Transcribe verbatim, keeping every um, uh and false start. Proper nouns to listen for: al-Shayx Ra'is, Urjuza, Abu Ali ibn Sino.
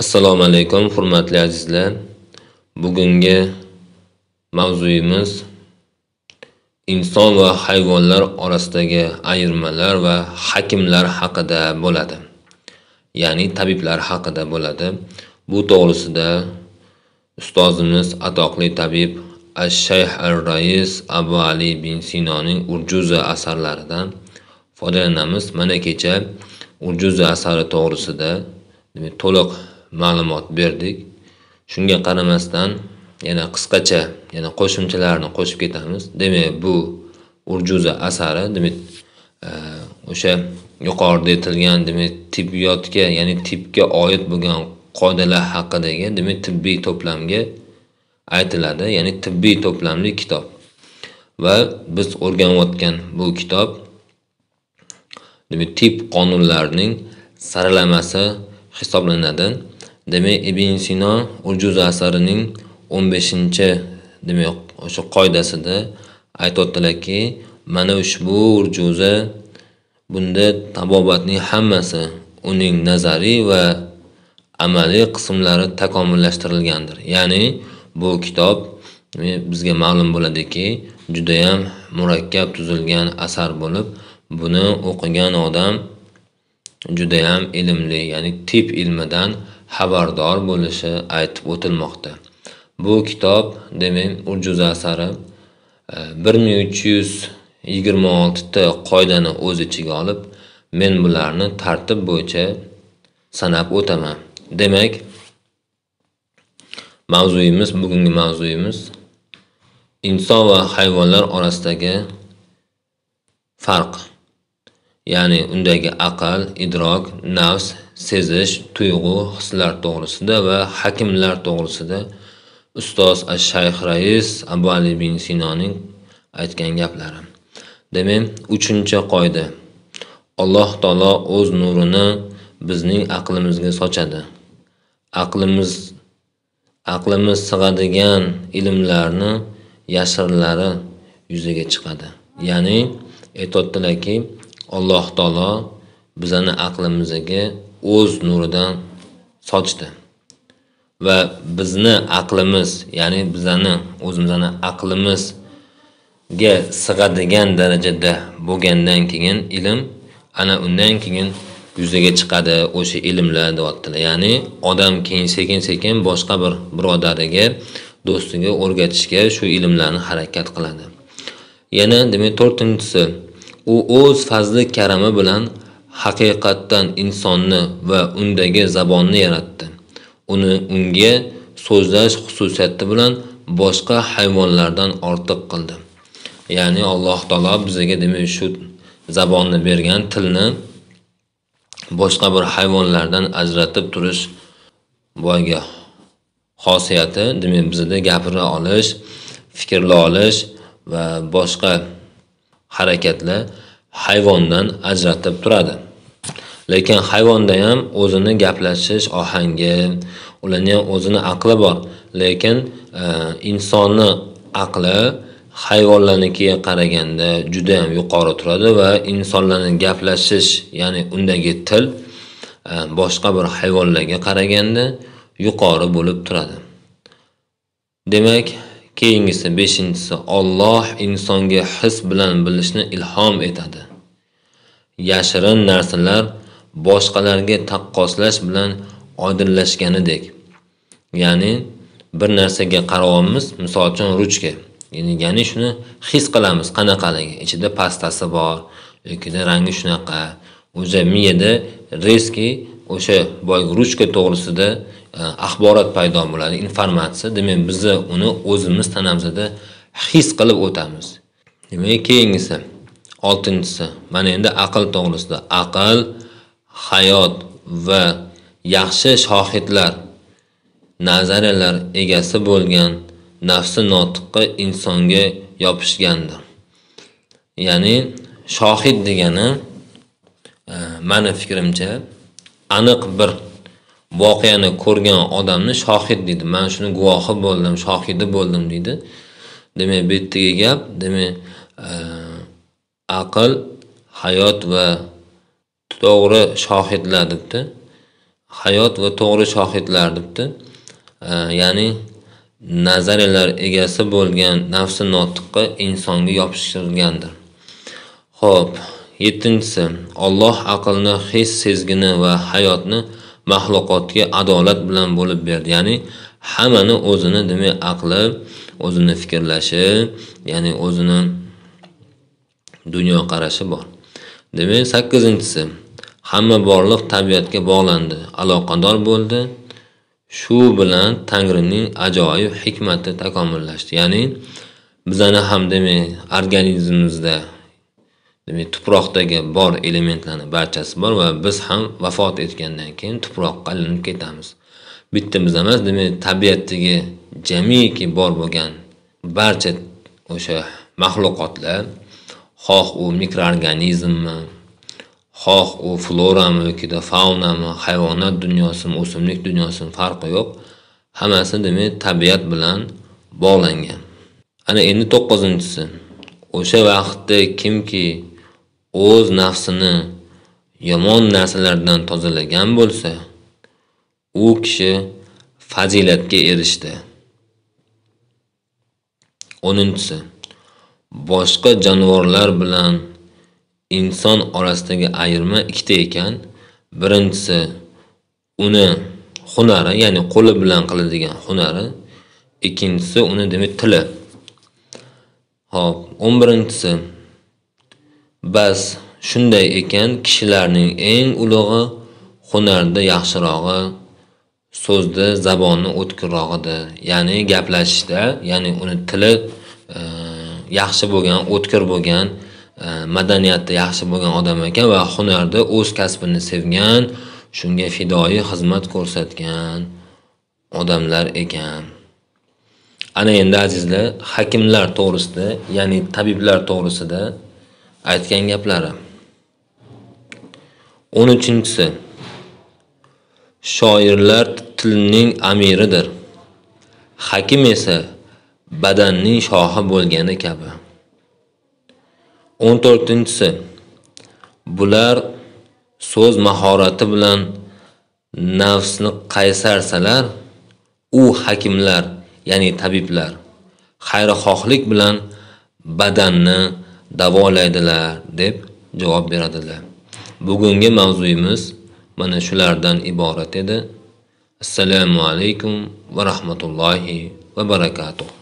Assalomu alaykum, hurmatli azizlar. Bugungi mavzuyimiz inson va hayvonlar orasidagi ayirmalar va hakimlar haqida bo'ladi. Ya'ni tabiblar haqida bo'ladi. Bu to'g'risida ustozimiz atoqli tabib al-Shayx Ra'is Abu Ali ibn Sinoning Urjuza asarlaridan foydalanamiz. Mana kecha Urjuza asari to'g'risida demak to'liq ma'lumot berdik. Shunga qaramasdan yana qisqacha, yana qo'shimchalarni qo'shib ketamiz. Demak, bu Urjuza asari, demak, o'sha yuqorida aytilgan, demak, tibbiyotga, ya'ni tibga oid bo'lgan qoidalar haqidagi, demak, tibbiy to'plamga aytiladi, ya'ni tibbiy to'plamli kitob. Va biz o'rganayotgan bu kitob, demak, tibb qonunlarining saralamasi hisoblanadi. Demek Ibn Sina Urcuza Asarı'nın o'n beshinchi demek şu kaydası da ayet otdaki mana ushbu Urcuza bunda tabobatning hammasi uning nazariy ve amaliy kısımları takomillashtirilgandir. Yani bu kitap bizga ma'lum bo'ladiki judayam murakkab tuzilgan asar bo'lib, buni o'qigan odam judayam ilmli, yani tip ilmidan xabardor bo'lishi aytib o'tilmoqda. Bu kitob, demak, Urjuza asari bir ming uch yuz yigirma olti ta qoidani o'z ichiga olib, men bularni tartib bo'yicha sanab o'taman. Demak, mavzuyimiz, bugungi mavzuyimiz inson va hayvonlar orasidagi farq. Ya'ni undagi aql, idrok, nafs, sezish, tuyg'u, hislar to'g'risida va hakimlar to'g'risida ustoz al-Shayx Ra'is Abu Ali ibn Sinoning aytgan gaplari. Demak, uchinchi qoida. Alloh taolo o'z nurini bizning aqlimizga sochadi. Aqlimiz aqlimiz sig'adigan ilmlarni yashirinlari yuzaga chiqadi. Ya'ni aytotdilaki Alloh taolo bizani aqlimizga o'z nuridan sochdi va bizni aqlimiz, ya'ni bizani o'zimizni aqlimizga sig'adigan darajada bo'lgandan keyin ilm ana undan keyin yuzaga chiqadi, o'sha ilmlar deyaptilar. Ya'ni odam keyin sekin-sekin boshqa bir birodariga, do'stiga o'rgatishga shu ilmlarni harakat qiladi. Yana demak to'rtinchisi, u o'z fazli karami bilan haqiqatdan insonni va undagi zabonni yaratdi. Uni unga so'zlash xususiyati bilan boshqa hayvonlardan ortiq qildi. Ya'ni Alloh taolo bizga demak shu zabonni bergan, tilni boshqa bir hayvonlardan ajratib turish boyga xosiyati, demak bizda gapira olish, fikrla olish va boshqa harakatlar hayvondan ajratib turadi. Lekin hayvonda ham o'zini gaplashish ohangi, ularning ham o'zini aqli bor. Lekin e, insonni aqli hayvonlarnikiga qaraganda juda ham yuqori turadi va insonlarning gaplashish, ya'ni undagi til e, boshqa bir hayvonlarga qaraganda yuqori bo'lib turadi. Demak, keyingisi beshinchisi, Alloh insonga his bilan bilishni ilhom etadi. Yashirin narsalar boshqalarga taqqoslash bilan oydinlashganidek. Ya'ni bir narsaga qaraymiz, misol uchun ruchka. Ya'ni, ya'ni shuni his qilamiz, qanaqaligi, ichida pastasi bor, yoki rangi shunaqa. O'sha miyada reski o'sha boy ruchka to'g'risida axborot paydo bo'ladi, informatsiya. Demak, biz uni o'zimiz tanamizda his qilib o'tamiz. Demak, keyingisi oltinchisi, mana endi aql to'g'risida. Aql hayot va yaxshi shohidlar, nazariyalar egasi bo'lgan nafsi notiqqa insonga yopishgandir. Ya'ni shohid degani e, mana fikrimcha aniq bir voqeani ko'rgan odamni shohid deydi. Men shuni guvohi bo'ldim, shohidi bo'ldim deydi. Demak, bu yerdagi gap, demak, aql, hayot va to'g'ri shohidlar debdi. hayot ve to'g'ri shohidlar debdi. Ya'ni nazariyalar egasi bo'lgan nafsi notiqqa insonga yopishtirilgandir. Xo'p, yettinchisi, Alloh aqlni, his sezgini va hayotni mahluqotga adolat bilan bo'lib berdi. Ya'ni hammani o'zini, demak, aqli, o'zini fikrlashi, ya'ni o'zini dunyo qarashi bor. Demak, sakkizinchisi, hamma borliq tabiatga bog'landi, aloqador bo'ldi. Shu bilan Tangrining ajoyib hikmati takomillashdi. Ya'ni bizani ham, demak, organizmimizda, demak, tuproqdagi bor elementlarning barchasi bor va biz ham vafot etgandan keyin tuproqqa aylanib ketamiz. Bittimiz emas, demak, tabiatdagi jamiki bor bo'lgan barcha o'sha mahluqotlar, xoh u mikroorganizmmi, xoh u florami yoki faunami, hayvonot dunyosimi, o'simlik dunyosimi, farqi yo'q. Hammasi, demak, tabiat bilan bog'langan. Ana endi to'qqizinchisi, o'sha vaqtda kimki o'z nafsini yomon narsalardan tozalagan bo'lsa, u kishi fazilatga erishdi. O'ninchisi, boshqa jonivorlar bilan inson orasidagi ayirma ikkita ekan. Birinchisi, uni hunari, ya'ni qo'li bilan qiladigan hunari, ikkinchisi uni, demak, tili. Xo'p, o'n birinchisi, bas shunday ekan, kishilarning eng ulug'i hunarda yaxshirog'i, so'zda zabonni o'tkirrog'ida, ya'ni gaplashishda, ya'ni uni tili e, yaxshi bo'lgan, o'tkir bo'lgan, madaniyatda yaxshi bo'lgan odam ekan va hunarda o'z kasbini sevgan, shunga fidoi xizmat ko'rsatgan odamlar ekan. Ana endi azizlar, hakimlar to'g'risida, ya'ni tabiblar to'g'risida aytgan gaplari. o'n uchinchisi, shoirlar tilning amiridir, hakim esa badanning shohi bo'lgani kabi. o'n to'rtinchisi, bular so'z mahorati bilan nafsni qaysarsalar, u hakimlar, ya'ni tabiblar, xayrixohlik bilan badanni davolaydilar, deb javob beradilar. Bugungi mavzuyimiz mana shulardan iborat edi. Assalomu alaykum va rahmatullohi va barakatuh.